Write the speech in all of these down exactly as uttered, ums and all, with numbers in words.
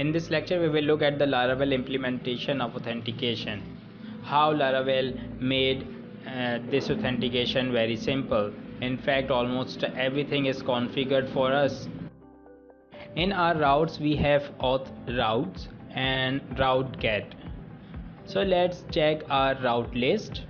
In this lecture, we will look at the Laravel implementation of authentication. How Laravel made uh, this authentication very simple. In fact, almost everything is configured for us. In our routes, we have auth routes and route get. So let's check our route list.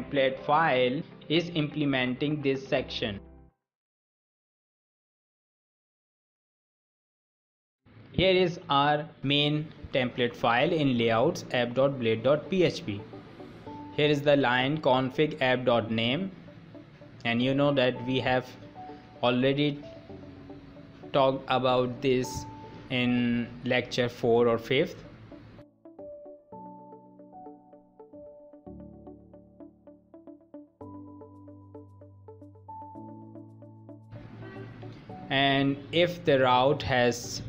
Template file is implementing this section. Here is our main template file in layouts app.blade.php. Here is the line config app.name, and you know that we have already talked about this in lecture four or fifth. And if the route has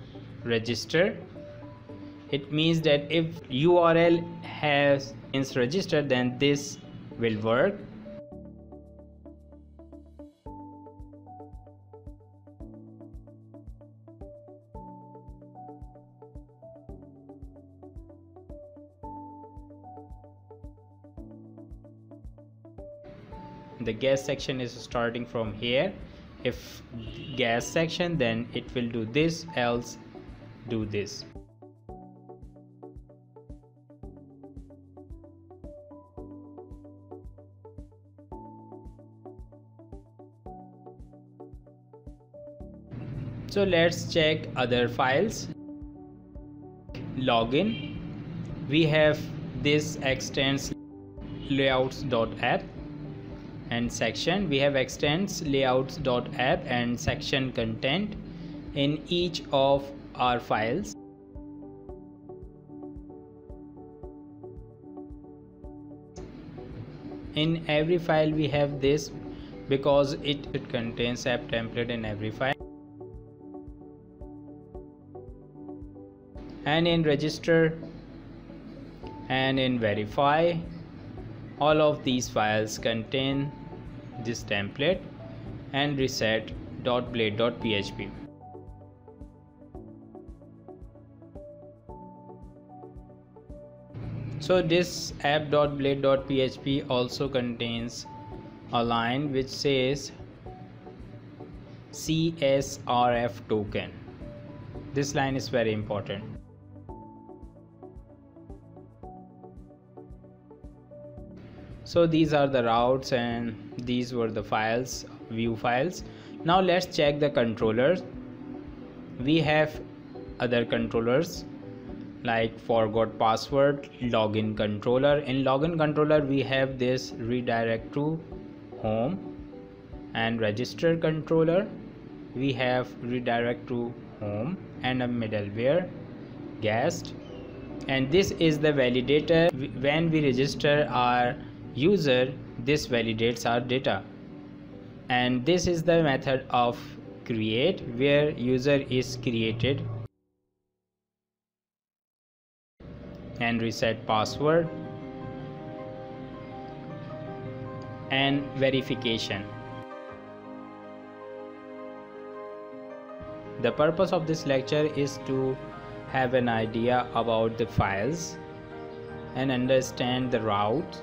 register, it means that if U R L has is registered, then this will work. The guest section is starting from here. If gas section, then it will do this, else do this. So let's check other files. Login. We have this extends layouts.app. And section, we have extends layouts.app and section content in each of our files. In every file we have this because it, it contains app template in every file. And in register and in verify, all of these files contain this template, and reset.blade.php. So this app.blade.php also contains a line which says C S R F token. This line is very important. So these are the routes and these were the files, view files. Now let's check the controllers. We have other controllers like forgot password, login controller. In login controller we have this redirect to home, and register controller we have redirect to home and a middleware guest, and this is the validator. When we register our user, this validates our data, and this is the method of create where user is created, and reset password and verification. The purpose of this lecture is to have an idea about the files and understand the route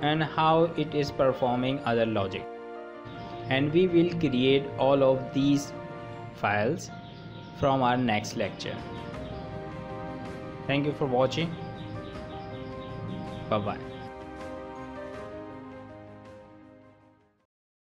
and how it is performing other logic, and we will create all of these files from our next lecture. Thank you for watching. Bye bye.